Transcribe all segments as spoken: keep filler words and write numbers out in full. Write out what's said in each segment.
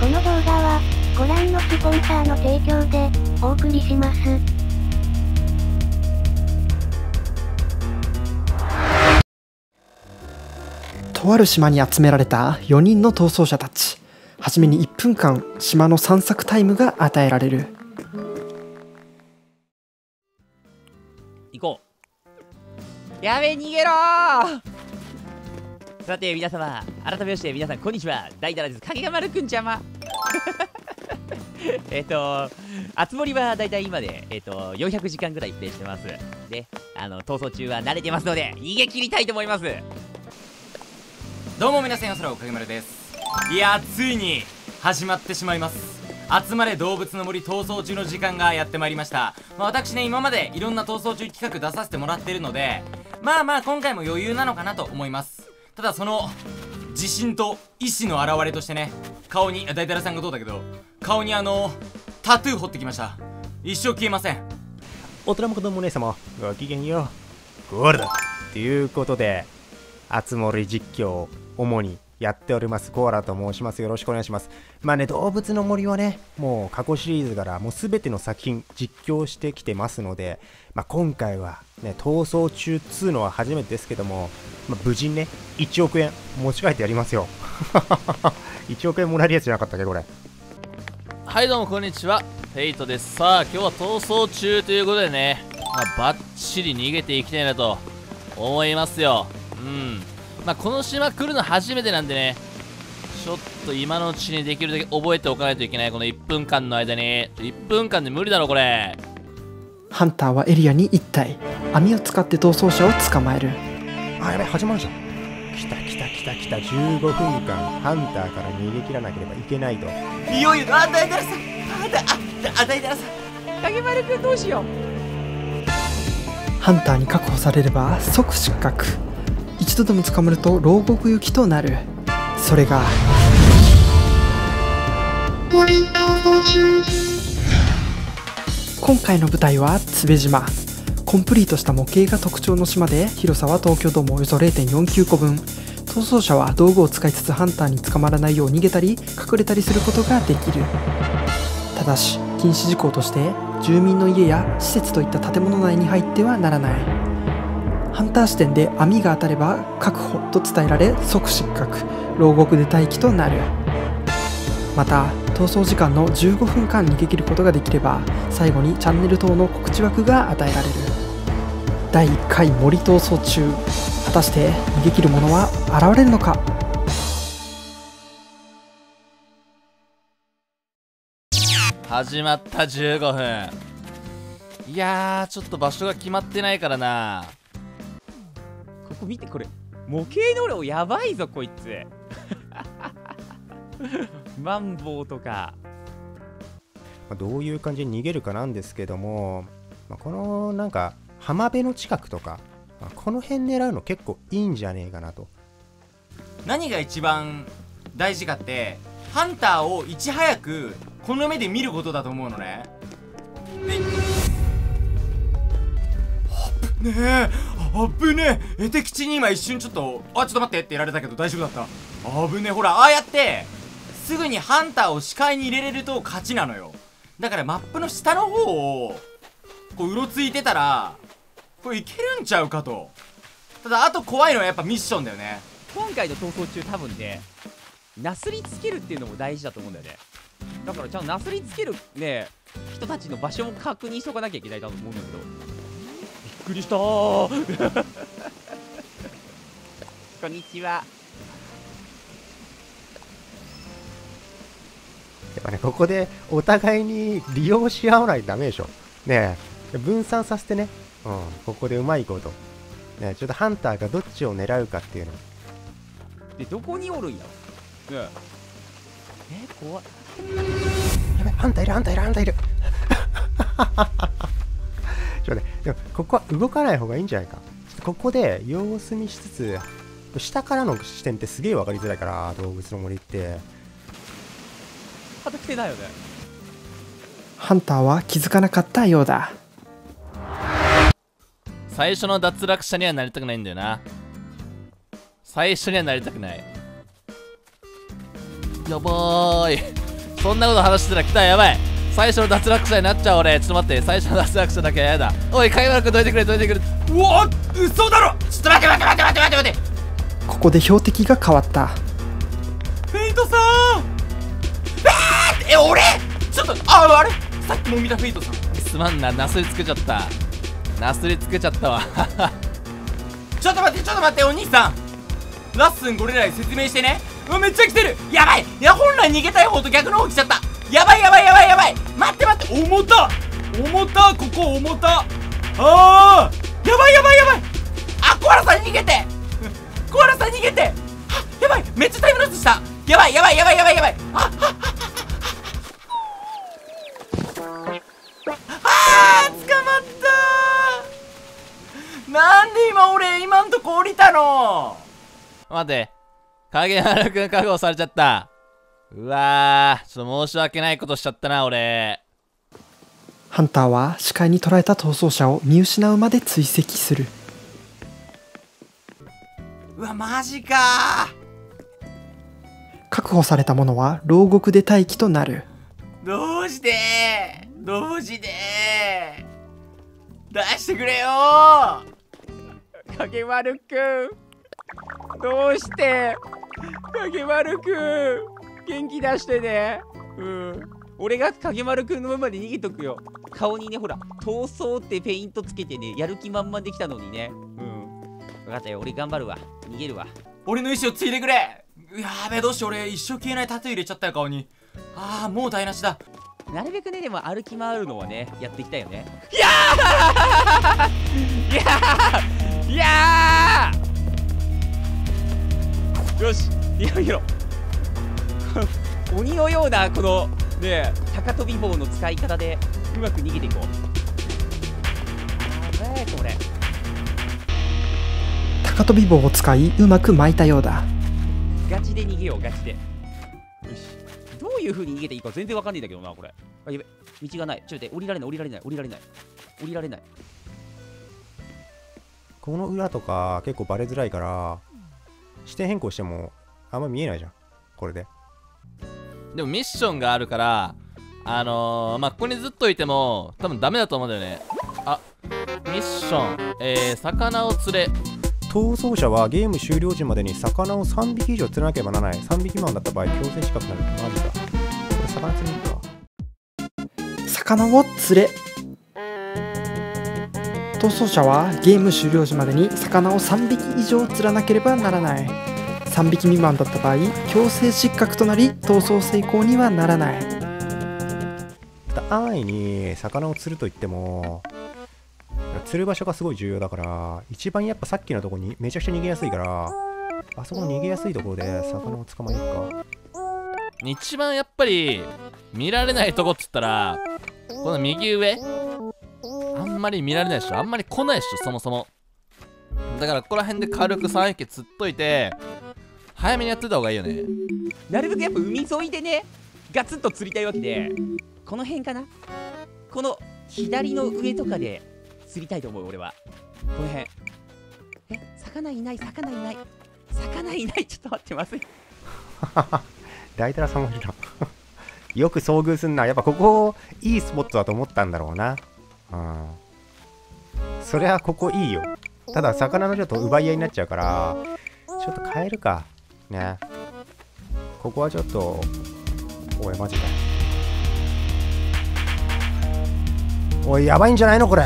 この動画は、ご覧のスポンサーの提供で、お送りします。とある島に集められたよにんの逃走者たち。はじめにいっぷんかん島の散策タイムが与えられる。行こう。やべえ、逃げろー。さて皆様、改めまして皆さんこんにちは、ダイダラです。影が丸くん邪魔。えっとあつ森はだいたい今で、えっとよんひゃくじかんぐらいプレイしてます。で、あの逃走中は慣れてますので逃げ切りたいと思います。どうも皆さん、おそらおかげまるです。いやー、ついに始まってしまいます。集まれ動物の森逃走中の時間がやってまいりました。まあ、私ね、今までいろんな逃走中企画出させてもらってるので、まあまあ今回も余裕なのかなと思います。ただその自信と意志の表れとしてね、顔にダイダラさんがどうだけど、顔にあのタトゥー彫ってきました。一生消えません。大人も子供も姉様、ごきげんよう、ゴールドということで、あつ森実況主にやっておりますコアラと申します。よろしくお願いします。まあね、動物の森はね、もう過去シリーズからもう全ての作品実況してきてますので、まあ、今回はね、逃走中ツーのは初めてですけども、まあ、無事にねいちおくえん持ち帰ってやりますよ。いちおくえんもらえるやつじゃなかったっけこれ。はい、どうもこんにちは、フェイトです。さあ今日は逃走中ということでね、まあ、バッチリ逃げていきたいなと思いますよ。うん、まあ、この島来るの初めてなんでね、ちょっと今のうちにできるだけ覚えておかないといけない。このいっぷんかんの間にいっぷんかんで無理だろこれ。ハンターはエリアにいったい、網を使って逃走者を捕まえる。あ、やばい、始まるじゃん。来た来た来た来た。じゅうごふんかんハンターから逃げ切らなければいけないと。いよいよ、あ、ダイダラさん、あ、ダイダラさん、影丸くんどうしよう。ハンターに確保されれば即失格。一度でも捕まると牢獄行きとなる。それが今回の舞台は津部島。コンプリートした模型が特徴の島で、広さは東京ドームおよそ れいてんよんきゅうこぶん。逃走者は道具を使いつつハンターに捕まらないよう逃げたり隠れたりすることができる。ただし禁止事項として、住民の家や施設といった建物内に入ってはならない。ハンター視点で網が当たれば確保と伝えられ即失格、牢獄で待機となる。また逃走時間のじゅうごふんかん逃げ切ることができれば、最後にチャンネル等の告知枠が与えられる。だいいっかい森逃走中、果たして逃げ切る者は現れるのか。始まったじゅうごふん。いやー、ちょっと場所が決まってないからな。見てこれ、模型の量やばいぞこいつ。マンボウとかどういう感じで逃げるかなんですけども、このなんか浜辺の近くとかこの辺狙うの結構いいんじゃねえかなと。何が一番大事かって、ハンターをいち早くこの目で見ることだと思うのね。ねえ、あぶねえ。え、敵地に今一瞬ちょっと、あ、ちょっと待ってって言われたけど大丈夫だった。あぶねえ。ほら、ああやって、すぐにハンターを視界に入れれると勝ちなのよ。だからマップの下の方を、こう、うろついてたら、これいけるんちゃうかと。ただ、あと怖いのはやっぱミッションだよね。今回の逃走中多分ね、なすりつけるっていうのも大事だと思うんだよね。だから、ちゃんとなすりつけるね、人たちの場所も確認しとかなきゃいけないと思うんだけど。びっくりしたー。こんにちは。やっぱね、ここでお互いに利用し合わないとダメでしょね。え、分散させてね、うん、ここでうまいことね、ちょっとハンターがどっちを狙うかっていうので、どこにおるんやろ、ね、え、怖っ。やべ、ハンターいる、ハンターいる、ハンターいる。ちょっとね、でもここは動かない方がいいんじゃないか。ちょっとここで様子見しつつ、下からの視点ってすげえ分かりづらいから、動物の森って畑だよね。ハンターは気づかなかったようだ。最初の脱落者にはなりたくないんだよな。最初にはなりたくない。やばーい。そんなこと話してたら来た、やばい。最初の脱落者になっちゃう俺。ちょっと待って、最初の脱落者だけはやだ。おい、貝原君どいてくれ、どいてくれ。うわっ、嘘だろ。ちょっと待って待って待って待って待って待って。ここで標的が変わった。フェイトさん。あー、え、俺？ちょっと、あ、あれ？さっきも見たフェイトさん。すまんな、なすりつけちゃった。なすりつけちゃったわ。ちょっと待って、ちょっと待って、お兄さん。ラッスンゴリラに説明してね。うわ、めっちゃ来てる。やばい。いや、本来逃げたい方と逆の方来ちゃった。やばいやばいやばいやばい。待って待って。重た。重た。ここ重た。あー。やばいやばいやばい。あ、コアラさん逃げて。コアラさん逃げて。あ、やばい。めっちゃタイムロスした。やばいやばいやばいやばいやばい。あ、あ、あ。なんで今俺、今んとこ降りたの？待て。影原くん確保されちゃった。うわぁ、ちょっと申し訳ないことしちゃったな、俺。ハンターは視界に捉えた逃走者を見失うまで追跡する。うわ、マジかー。確保された者は牢獄で待機となる。どうしてー、どうしてー、出してくれよー影丸くん、どうして影丸くん、元気出してね。うん、俺が影丸くんのままで逃げとくよ。顔にね、ほら逃走ってフェイントつけてね、やる気満々できたのにね。うん、分かったよ、俺頑張るわ、逃げるわ。俺の意思を継いでくれ。やべえ、どうしよう、俺一生消えないタトゥー入れちゃったよ、顔に。ああ、もう台無しだ。なるべくね、でも歩き回るのはね、やっていきたいよね。いやーいやーいやー、よし、逃げろ。鬼のようなこのね、高飛び棒の使い方でうまく逃げていこう。やばい、これ高飛び棒を使いうまく巻いたようだ。ガチで逃げよう、ガチで。よし、どういう風に逃げていいか全然わかんないんだけどな、これ。あ、やべ、道がない。ちょっと待って、降りられない、降りられない、降りられない、降りられない。この裏とか結構バレづらいから視点変更してもあんま見えないじゃん、これで。でもミッションがあるから、あのー、まあここにずっといても多分ダメだと思うんだよね。あ、ミッション、えー、魚を釣れ。逃走者はゲーム終了時までに魚をさんびき以上釣らなければならない。さんびきまんだった場合強制失格になる。マジか、これ魚釣りに行くわ。魚を釣れ。逃走者はゲーム終了時までに魚をさんびき以上釣らなければならない。さんびき未満だった場合強制失格となり、逃走成功にはならない。安易に魚を釣るといっても釣る場所がすごい重要だから、一番やっぱさっきのとこにめちゃくちゃ逃げやすいから、あそこの逃げやすいところで魚を捕まえに行くか。一番やっぱり見られないとこっつったらこの右上、あんまり見られないでしょ、あんまり来ないでしょ、そもそも。だからここら辺で軽くさんびき釣っといて早めにやってた方がいいよね。なるべくやっぱ海沿いでね、ガツッと釣りたいわけで、この辺かな、この左の上とかで釣りたいと思う、俺は。この辺。え、魚いない、魚いない、魚いない。ちょっと待って、まずい。大体は寒いな。よく遭遇すんな。やっぱここいいスポットだと思ったんだろうな。うん、そりゃここいいよ。ただ魚の量と奪い合いになっちゃうからちょっと変えるかね。ここはちょっと、おいマジか、おいやばいんじゃないのこれ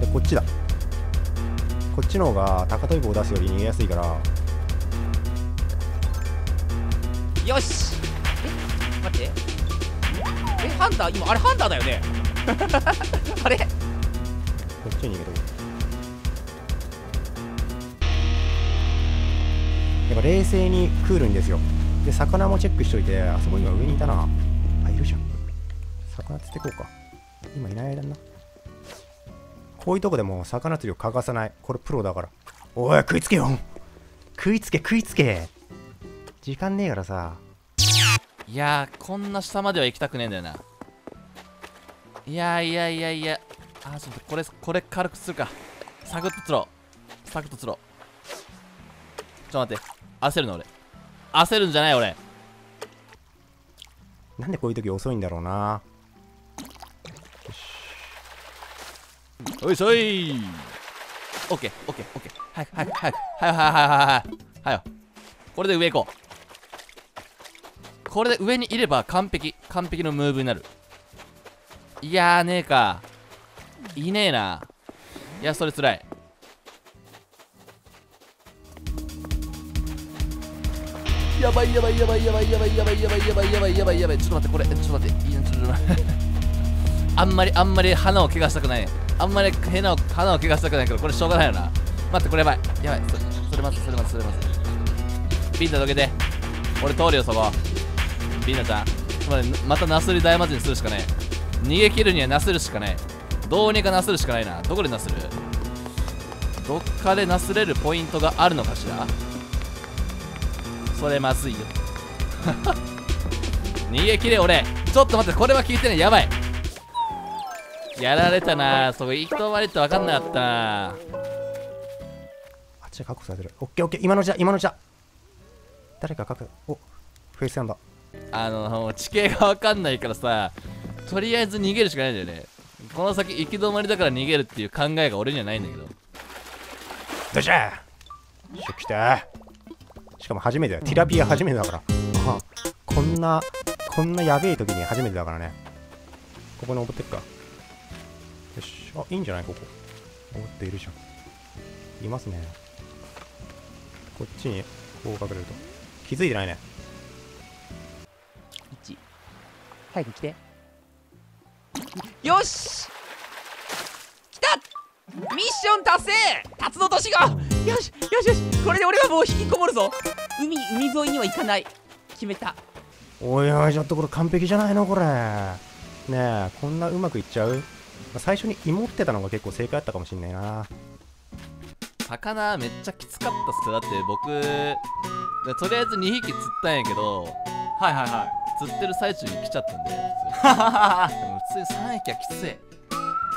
で。こっちだ、こっちの方が高飛び棒を出すより逃げやすいから。よし、え、待って、え、ハンター、今あれハンターだよね。あれこっちに逃げとく。やっぱ冷静にクールにですよ。で魚もチェックしといて。あそこ今上にいたなあ、いるじゃん。魚釣ってこうか、今いない間にな。こういうとこでも魚釣りを欠かさない、これプロだから。おい食いつけよ、食いつけ食いつけ、時間ねえからさ。いやー、こんな下までは行きたくねえんだよな。いやー、いやいやいや、あー、ちょっとこれこれ軽くするか。サクッと釣ろう、サクッと釣ろう。ちょっと待って、焦るの俺、焦るんじゃない俺。なんでこういう時遅いんだろうな。よいしょい。オッケーオッケーオッケー。はいはいはいはいはいはいはいはいはいはい。これで上行こう。これで上にいれば完璧、完璧のムーブになる。いやーねえか。いねえな。いやそれつらい。やばいやばいやばいやばいやばいやばいやばいやばいやばいやばいやばい。ちょっと待って、これちょっと待って、いいな、ちょっと待ってあんまりあんまり花を怪我したくない、あんまり変な花を怪我したくないけど、これしょうがないよな。待って、これやばいやばい、それ待つそれ待つそれ待つ。ビンタどけて、俺通るよそこ。ビンタちゃんつまりまたなすり大魔神するしかねえ。逃げ切るにはなするしかねえ。どうにかなするしかないな。どこでなする、どっかでなすれるポイントがあるのかしら。それまずいよ逃げ切れ俺。ちょっと待って、これは聞いてね、やばい、やられたな。そこ行き止まりって分かんなかったな。あっちが確保されてる。オッケーオッケー、今のうちだ今のうちだ。誰か確保、おフェイスアンバー。あの地形が分かんないからさ、とりあえず逃げるしかないんだよね。この先行き止まりだから逃げるっていう考えが俺にはないんだけど。どうじゃー来たー。しかも初めてだよ。ティラピア初めてだから。あこんな、こんなやべえ時に初めてだからね。ここに登ってくか。よし。あ、いいんじゃないここ。登っているじゃん。いますね。こっちに、こう隠れると。気づいてないね。いち。早く来て。よし来た。ミッション達成、タツノトシがよしよしよし、これで俺はもう引きこもるぞ。海、海沿いには行かない決めた。おいおい、ちょっとこれ完璧じゃないのこれ。ねえ、こんなうまくいっちゃう。最初に芋ってたのが結構正解あったかもしんないな。魚めっちゃきつかったっす。だって僕とりあえずにひき釣ったんやけど、はいはいはい、釣ってる最中に来ちゃったんで普通にさんびきはきつい。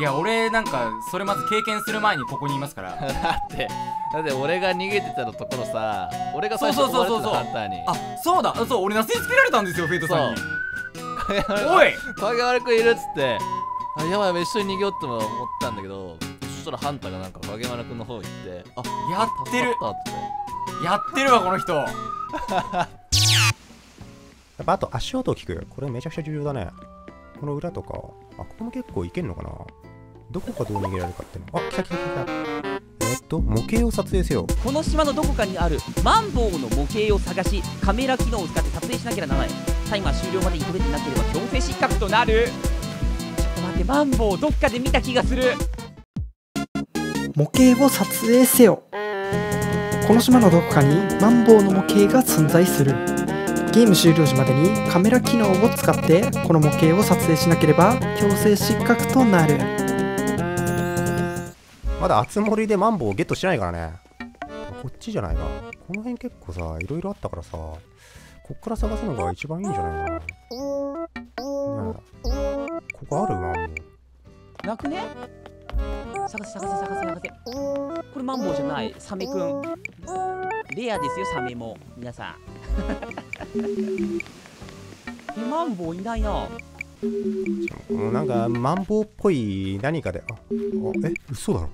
いや俺なんかそれまず経験する前にここにいますからだってだって俺が逃げてたのところさ、俺が最初に追われてたハンターに、あそうだそう、俺ナスにつけられたんですよフェイトさんに。おい影丸くんいるっつって、あやばいやばい、一緒に逃げようって思ったんだけど、そしたらハンターがなんか影丸くんの方行って、あやってるやってるわこの人やっぱあと足音を聞く、これめちゃくちゃ重要だね。この裏とか、あ、ここも結構いけんのかな。どこかどう逃げられるかっていうの。あ、来た来た来た。えっと、模型を撮影せよ。この島のどこかにあるマンボウの模型を探し、カメラ機能を使って撮影しなければならない。タイマー終了までに止めてなければ強制失格となる。ちょっと待って、マンボウどっかで見た気がする。模型を撮影せよ。この島のどこかにマンボウの模型が存在する。ゲーム終了時までにカメラ機能を使ってこの模型を撮影しなければ強制失格となる。まだ熱盛でマンボウゲットしてないからね。こっちじゃないか。この辺結構さいろいろあったからさ、こっから探すのが一番いいんじゃないかな。ねえ、ここあるマンボウなくね。探せ探せ探せ探せ。これマンボウじゃない、サメくん。レアですよサメも皆さんマンボウいないな。なんかマンボウっぽい何かで、ああえ嘘だろ。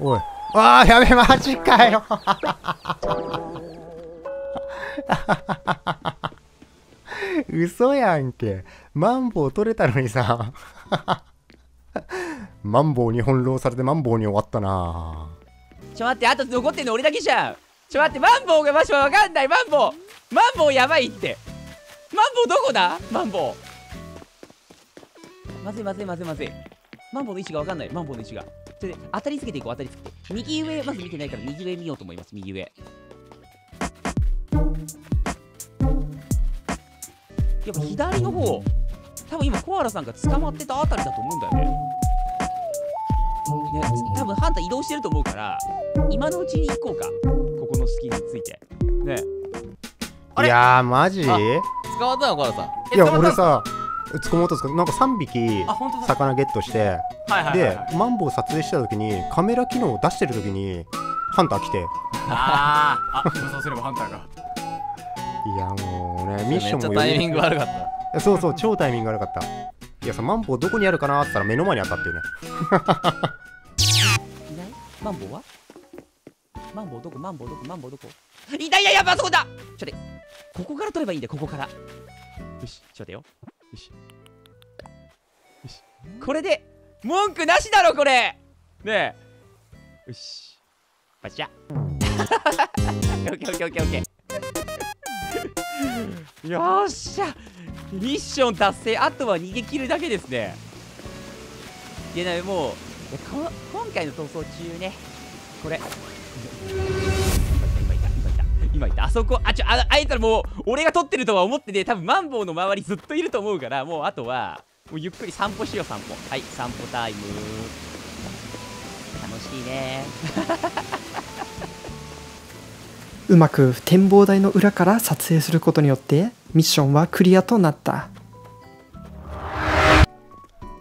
おいあーやべマジかよ嘘やんけ。マンボウ取れたのにさマンボウに翻弄されてマンボウに終わったな。ちょ待って、あと残ってんの俺だけじゃん。ちょ待って、マンボウが場所わかんない。マンボウマンボウやばいって。マンボウどこだ。マンボウまずいまずいまずいまずい。マンボウの位置がわかんない。マンボウの位置がそれで当たりつけていこう。当たりつけて右上まず見てないから右上見ようと思います。右上やっぱ左の方、多分今コアラさんが捕まってたあたりだと思うんだよね。ね、多分ハンター移動してると思うから、今のうちに行こうか。ここの隙について。ね。いやーマジ？捕まったのコアラさん。いや俺さ、つこもうとすかなんかさんびき魚ゲットして、でマンボウ撮影してた時にカメラ機能を出してる時にハンター来て、ああそうすればハンターがいやもうねミッションもめっちゃタイミング悪かった。そうそう超タイミング悪かった。いやさマンボウどこにあるかなって言ったら目の前にあったっていうね。いないマンボウはマンボウどこマンボウどこマンボウどこいたいややばそうだ。ちょっとここから取ればいいんだよ。ここからよしちょっとよよしよしこれで文句なしだろこれねえよしバシャ。オッケーオッケーオッケーオッケーよーっしゃミッション達成。あとは逃げ切るだけですね。いやもうこ今回の逃走中ねこれ今いたあそこあちょああいつらもう俺が撮ってるとは思ってね多分マンボウの周りずっといると思うからもうあとはもうゆっくり散歩しよう散歩。はい散歩タイム楽しいね。うまく展望台の裏から撮影することによってミッションはクリアとなった。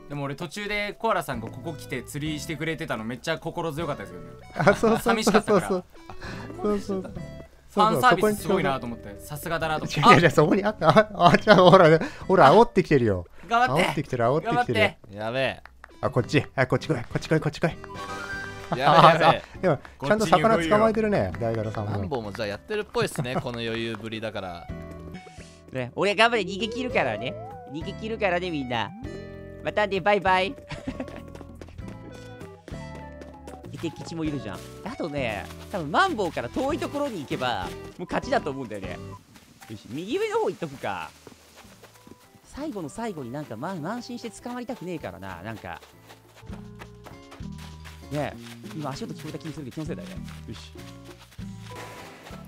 でも俺途中でコアラさんがここ来て釣りしてくれてたのめっちゃ心強かったですよね。あそうそうそうそうそうそうそうそうファンサービスすごいなと思って、さすがだなと思って。いやいや、そこにあった。ああ、じゃあ、ほらね、ほら、煽ってきてるよ。頑張って。煽ってきてる、煽ってきてる。やべえ。あ、こっち、あ、こっち来い、こっち来い、こっち来い。やべえ。でも、ちゃんと魚捕まえてるね、大柄さんも。マンボウもじゃあやってるっぽいっすね、この余裕ぶりだから。ね、俺頑張れ、逃げ切るからね。逃げ切るからね、みんな。またね、バイバイ。敵地もいるじゃん。あとね、多分マンボウから遠いところに行けばもう勝ちだと思うんだよね。よし、右上の方行っとくか。最後の最後になんか、ま、慢心して捕まりたくねえからな。なんかねえ、今足音聞こえた気にするけど気のせいだよね。よし。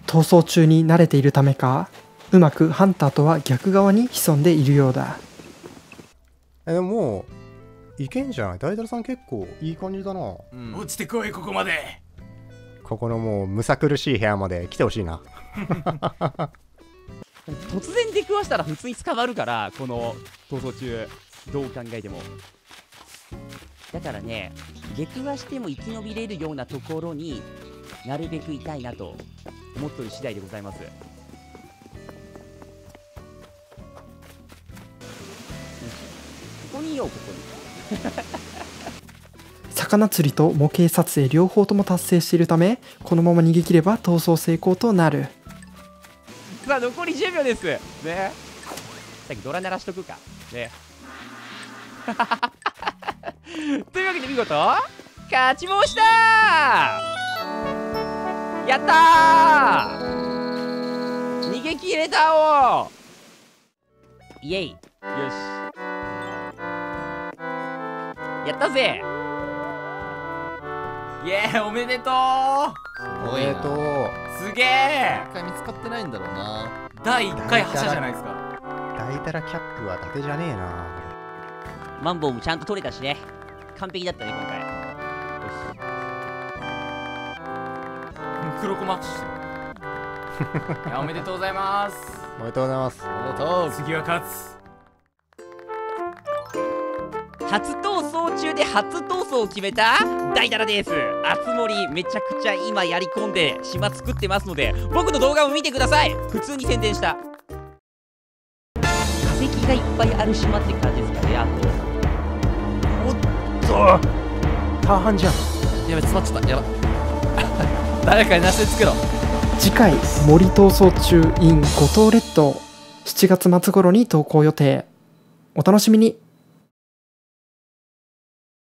逃走中に慣れているためか、うまくハンターとは逆側に潜んでいるようだ。え、でもいけんじゃない？大太郎さん結構いい感じだな、うん、落ちてこいここまで。ここのもうむさ苦しい部屋まで来てほしいな。突然出くわしたら普通に捕まるからこの逃走中どう考えても。だからね出くわしても生き延びれるようなところになるべくいたいなと思ってる次第でございます。ここにいようここに。魚釣りと模型撮影両方とも達成しているためこのまま逃げ切れば逃走成功となる。さあ残りじゅうびょうですね。さっきドラ鳴らしとくかね。というわけで見事勝ち申したー。やったー逃げ切れたおーイエイよしやったぜ。イエーイおめでとうおめでとうすげえ。一回見つかってないんだろうな。だいいっかい覇者じゃないですか。大たらキャップはだてじゃねえな。マンボウもちゃんと取れたしね完璧だったね今回。よし黒子マッチしてる。いやおめでとうございますおめでとうございますおめでとう。次は勝つ。初逃走中で初逃走を決めた大太郎です。熱盛めちゃくちゃ今やり込んで島作ってますので僕の動画も見てください。普通に宣伝した化石がいっぱいある島って感じですかね。あとおっとターハンじゃんやべ詰まっちゃったやば。誰かになしで作ろう。次回森逃走中 in 五島列島しちがつ末頃に投稿予定。お楽しみに。